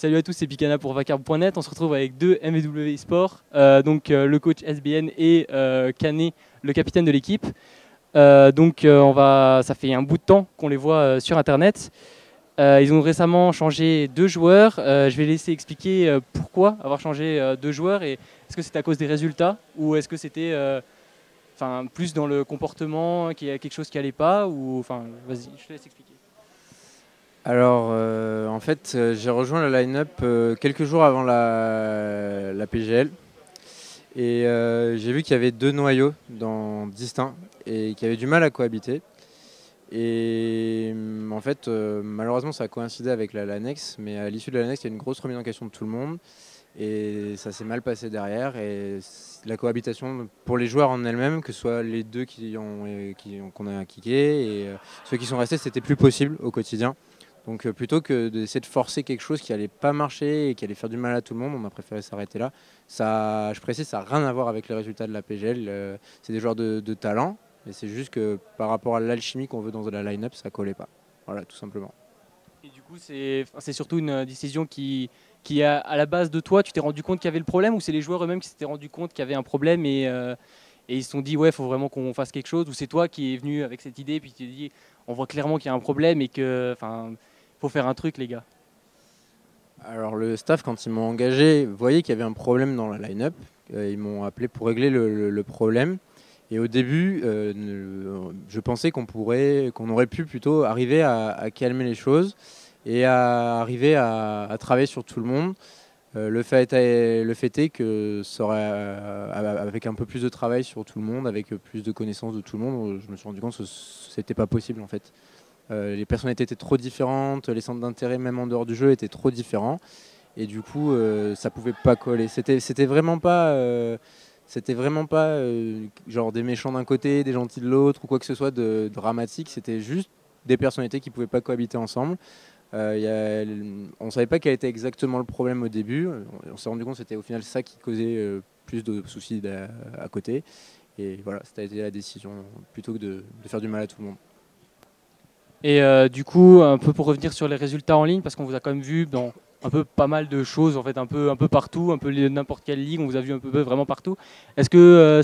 Salut à tous, c'est Picana pour Vakarm.net. On se retrouve avec deux MW Sports, le coach SBN et Kané, le capitaine de l'équipe. Ça fait un bout de temps qu'on les voit sur Internet. Ils ont récemment changé deux joueurs. Je vais laisser expliquer pourquoi avoir changé deux joueurs. Est-ce que c'est à cause des résultats ou est-ce que c'était plus dans le comportement, qu'il y a quelque chose qui n'allait pas ou... Vas-y, je te laisse expliquer. Alors, en fait, j'ai rejoint la line-up quelques jours avant la PGL. Et j'ai vu qu'il y avait deux noyaux distincts et qui avaient du mal à cohabiter. Et en fait, malheureusement, ça a coïncidé avec l'annexe, mais à l'issue de l'annexe, il y a une grosse remise en question de tout le monde. Et ça s'est mal passé derrière. Et la cohabitation pour les joueurs en elle-même, que ce soit les deux qu'on a kické et ceux qui sont restés, c'était plus possible au quotidien. Donc plutôt que d'essayer de forcer quelque chose qui n'allait pas marcher et qui allait faire du mal à tout le monde, on a préféré s'arrêter là. Ça, je précise, ça n'a rien à voir avec les résultats de la PGL. C'est des joueurs de talent. Et c'est juste que par rapport à l'alchimie qu'on veut dans la line-up, ça ne collait pas. Voilà, tout simplement. Et du coup, c'est surtout une décision qui à la base de toi, tu t'es rendu compte qu'il y avait le problème, ou c'est les joueurs eux-mêmes qui s'étaient rendu compte qu'il y avait un problème et ils se sont dit, ouais, il faut vraiment qu'on fasse quelque chose, ou c'est toi qui es venu avec cette idée, puis tu t'es dit, on voit clairement qu'il y a un problème et que, faut faire un truc, les gars. Alors le staff, quand ils m'ont engagé, voyait qu'il y avait un problème dans la line-up. Ils m'ont appelé pour régler le problème. Et au début, je pensais qu'on aurait pu plutôt arriver à calmer les choses et à arriver à travailler sur tout le monde. Le fait est que ça aurait, avec un peu plus de travail sur tout le monde, avec plus de connaissances de tout le monde, je me suis rendu compte que c'était pas possible en fait. Les personnalités étaient trop différentes, les centres d'intérêt même en dehors du jeu étaient trop différents. Et du coup, ça pouvait pas coller. C'était vraiment pas... genre des méchants d'un côté, des gentils de l'autre ou quoi que ce soit de dramatique. C'était juste des personnalités qui ne pouvaient pas cohabiter ensemble. On ne savait pas quel était exactement le problème au début. On s'est rendu compte que c'était au final ça qui causait plus de soucis à côté. Et voilà, ça a été la décision plutôt que de faire du mal à tout le monde. Et du coup, un peu pour revenir sur les résultats en ligne, parce qu'on vous a quand même vu dans... un peu pas mal de choses en fait, un peu partout, un peu n'importe quelle ligue, on vous a vu un peu vraiment partout. Est-ce que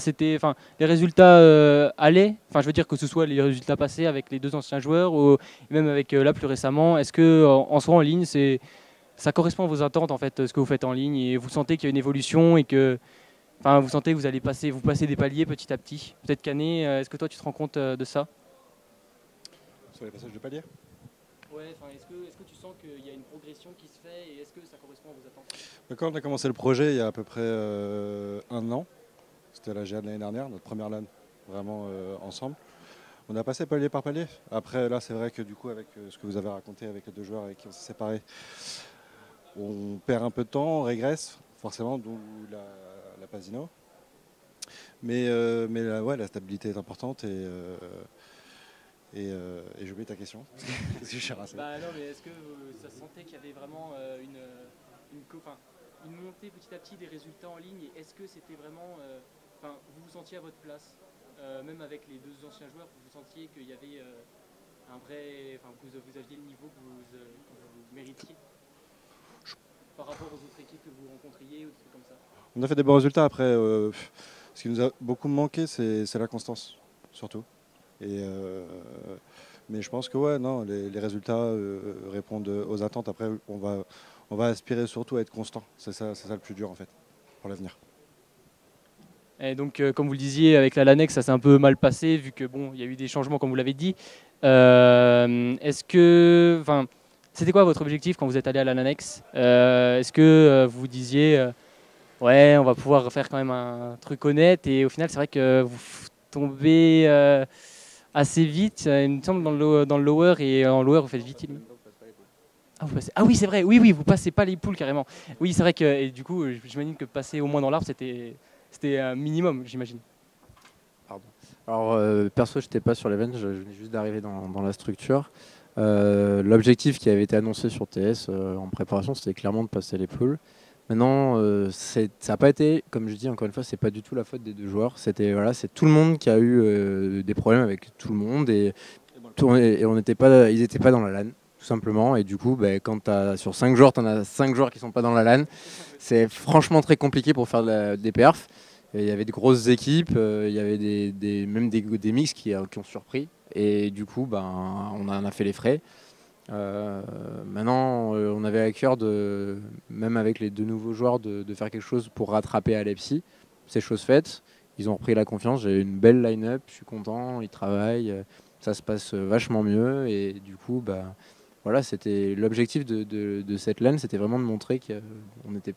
les résultats allaient, je veux dire que ce soit les résultats passés avec les deux anciens joueurs ou même avec là plus récemment, est-ce que en soi en ligne ça correspond à vos attentes en fait, ce que vous faites en ligne et vous sentez qu'il y a une évolution et que vous sentez que vous allez passer des paliers petit à petit. Peut-être Kané, est-ce que toi tu te rends compte de ça sur les passages de paliers? Ouais, est-ce que tu sens qu'il y a une progression qui se fait et est-ce que ça correspond à vos attentes? Quand on a commencé le projet il y a à peu près un an, c'était la GA de l'année dernière, notre première LAN vraiment ensemble, on a passé palier par palier. Après là c'est vrai que du coup avec ce que vous avez raconté avec les deux joueurs avec qui on s'est séparés, on perd un peu de temps, on régresse forcément, d'où la Pasino. Mais là, ouais, la stabilité est importante et j'ai oublié ta question. Parce que je suis rassé. Bah non, mais est-ce que ça sentait qu'il y avait vraiment une montée petit à petit des résultats en ligne? Est-ce que c'était vraiment... vous vous sentiez à votre place? Même avec les deux anciens joueurs, vous sentiez qu'il y avait un vrai... Vous aviez le niveau que vous méritiez par rapport aux autres équipes que vous rencontriez ou des trucs comme ça? On a fait des bons résultats. Après, ce qui nous a beaucoup manqué, c'est la constance, surtout. Mais je pense que ouais, non, les résultats répondent aux attentes. Après, on va aspirer surtout à être constant. C'est ça le plus dur en fait pour l'avenir. Et donc, comme vous le disiez, avec la LANEX, ça s'est un peu mal passé vu que bon, il y a eu des changements comme vous l'avez dit. C'était quoi votre objectif quand vous êtes allé à la LANEX? Est-ce que vous disiez, ouais, on va pouvoir faire quand même un truc honnête? Et au final, c'est vrai que vous tombez assez vite, il me semble, dans le lower, et en lower vous faites vite. Ah oui, c'est vrai, oui, vous passez pas les poules carrément. Oui, c'est vrai que, et du coup, j'imagine que passer au moins dans l'arbre, c'était un minimum, j'imagine. Pardon. Alors, perso, je n'étais pas sur l'event, je venais juste d'arriver dans la structure. L'objectif qui avait été annoncé sur TS en préparation, c'était clairement de passer les poules. Maintenant, ça n'a pas été, comme je dis encore une fois, c'est pas du tout la faute des deux joueurs. Voilà, c'est tout le monde qui a eu des problèmes avec tout le monde et ils n'étaient pas dans la LAN, tout tout simplement. Et du coup, bah, quand sur 5 joueurs, tu en as 5 joueurs qui ne sont pas dans la LAN. C'est franchement très compliqué pour faire des perfs. Il y avait de grosses équipes, il y avait même des mix qui ont surpris. Et du coup, ben, on en a fait les frais. Maintenant, on avait à cœur, même avec les deux nouveaux joueurs, de faire quelque chose pour rattraper Alepsi. C'est chose faite. Ils ont repris la confiance. J'ai une belle line-up. Je suis content. Ils travaillent. Ça se passe vachement mieux. Et du coup, ben, voilà, c'était l'objectif de cette LAN. C'était vraiment de montrer que c'était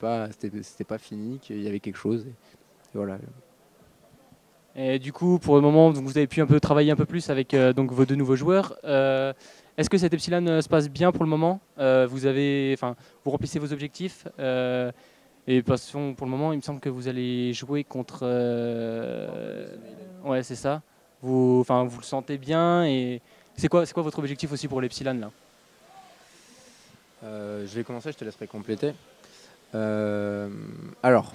pas fini, qu'il y avait quelque chose. Et voilà. Et du coup, pour le moment, donc, vous avez pu travailler un peu plus avec donc, vos deux nouveaux joueurs. Est-ce que cet Epsilon se passe bien pour le moment? Vous remplissez vos objectifs et façon, pour le moment, il me semble que vous allez jouer contre... ouais, c'est ça. Vous le sentez bien. Et c'est quoi votre objectif aussi pour l'Epsilon là? Je vais commencer, je te laisserai compléter. Alors,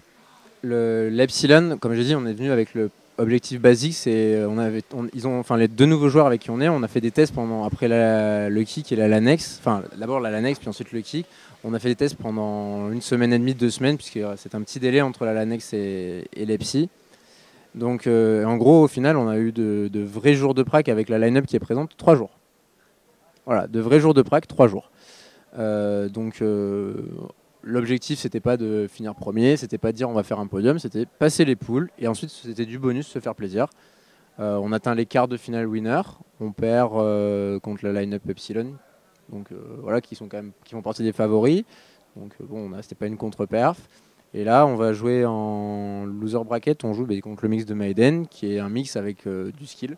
l'Epsilon, comme j'ai dit, on est venu avec le... Objectif basique, c'est les deux nouveaux joueurs avec qui on est, on a fait des tests après le kick et la LANex, enfin d'abord la LANex puis ensuite le kick. On a fait des tests pendant une semaine et demie, 2 semaines, puisque c'est un petit délai entre la LANex et l'Epsi. Donc en gros, au final, on a eu de vrais jours de prac avec la line-up qui est présente, 3 jours. Voilà, de vrais jours de prac, 3 jours. L'objectif, c'était pas de finir premier, c'était pas de dire on va faire un podium, c'était passer les poules et ensuite c'était du bonus, se faire plaisir. On atteint les quarts de finale winner, on perd contre la line-up Epsilon, donc voilà, qui font partie des favoris. Donc bon, c'était pas une contre-perf. Et là, on va jouer en loser bracket, on joue contre le mix de Maiden, qui est un mix avec du skill.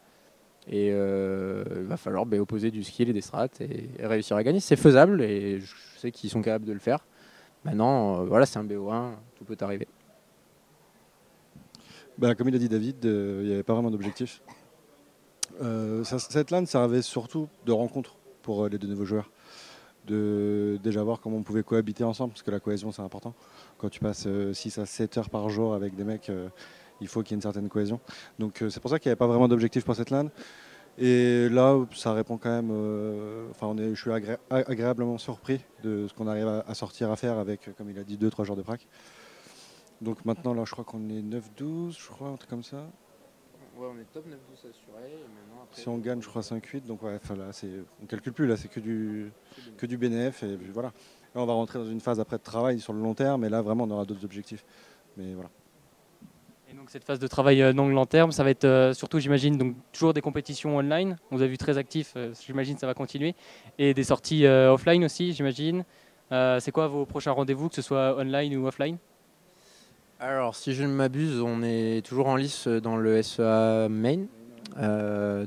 Et il va falloir opposer du skill et des strats et réussir à gagner. C'est faisable et je sais qu'ils sont capables de le faire. Maintenant, voilà, c'est un BO1, tout peut arriver. Bah, comme il a dit David, il n'y avait pas vraiment d'objectif. Cette LAN servait surtout de rencontre pour les deux nouveaux joueurs. De déjà voir comment on pouvait cohabiter ensemble, parce que la cohésion, c'est important. Quand tu passes 6 à 7 heures par jour avec des mecs, il faut qu'il y ait une certaine cohésion. Donc c'est pour ça qu'il n'y avait pas vraiment d'objectif pour cette LAN. Et là, ça répond quand même. Je suis agréablement surpris de ce qu'on arrive à sortir, à faire avec, comme il a dit, 2-3 joueurs de prac. Donc maintenant, là, je crois qu'on est 9-12, je crois, un truc comme ça. Ouais, on est top 9-12 assuré. Et maintenant, après, si on gagne, je crois 5-8. Donc ouais, là, on calcule plus, là, c'est que du BNF. Et puis voilà. Là, on va rentrer dans une phase après de travail sur le long terme. Et là, vraiment, on aura d'autres objectifs. Mais voilà. Donc cette phase de travail non long terme, ça va être surtout, j'imagine, donc toujours des compétitions online. On vous a vu très actifs, j'imagine ça va continuer, et des sorties offline aussi, j'imagine. C'est quoi vos prochains rendez-vous, que ce soit online ou offline? Alors, si je ne m'abuse, on est toujours en lice dans le SEA Main. À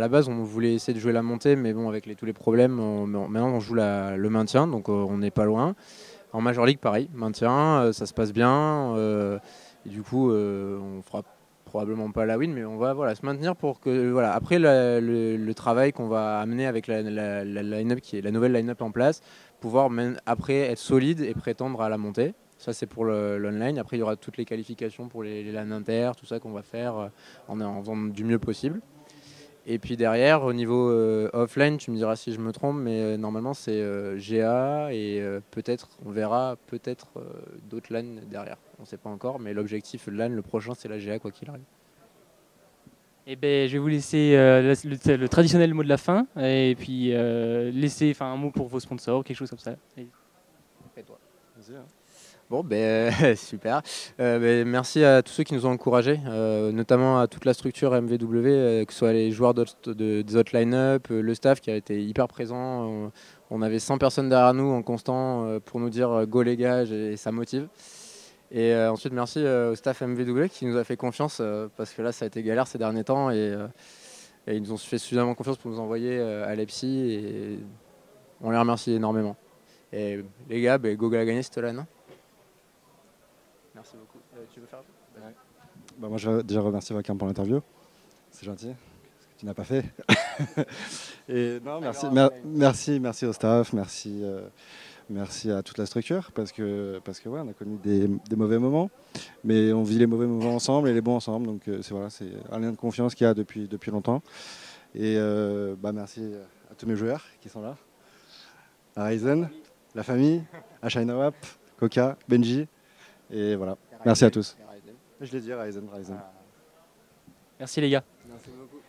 la base, on voulait essayer de jouer la montée, mais bon, avec tous les problèmes, maintenant on joue le maintien, donc on n'est pas loin. En Major League, pareil, maintien, ça se passe bien. Et du coup, on fera probablement pas la win, mais on va se maintenir pour que après le travail qu'on va amener avec la nouvelle line-up en place, pouvoir même après être solide et prétendre à la montée. Ça, c'est pour l'online. Après, il y aura toutes les qualifications pour les LAN inter, tout ça qu'on va faire en faisant du mieux possible. Et puis derrière, au niveau offline, tu me diras si je me trompe, mais normalement c'est GA et peut-être, on verra peut-être d'autres LAN derrière. On ne sait pas encore, mais l'objectif de LAN, le prochain, c'est la GA quoi qu'il arrive. Eh ben, je vais vous laisser le traditionnel mot de la fin, et puis laisser un mot pour vos sponsors, quelque chose comme ça. Et toi? Vas-y, hein. Bon, super. Merci à tous ceux qui nous ont encouragés, notamment à toute la structure MVW, que ce soit les joueurs des autres line-up, le staff qui a été hyper présent. On avait 100 personnes derrière nous en constant pour nous dire « go les gars » et ça motive. Et ensuite, merci au staff MVW qui nous a fait confiance parce que là, ça a été galère ces derniers temps et ils nous ont fait suffisamment confiance pour nous envoyer à l'EPSI et on les remercie énormément. Et les gars, go la gagner cette LAN. Merci beaucoup. Tu veux faire un peu ? Bah moi, je veux déjà remercier Vakarm pour l'interview. C'est gentil. Ce que tu n'as pas fait. Et non, merci au staff, merci à toute la structure, parce que ouais, on a connu des mauvais moments, mais on vit les mauvais moments ensemble et les bons ensemble. Donc c'est un lien de confiance qu'il y a depuis longtemps. Et merci à tous mes joueurs qui sont là, à Ryzen, la famille, à ShinaWap, Coca, Benji, et voilà. Merci à tous. Je l'ai dit, Ryzen. Merci les gars. Merci beaucoup.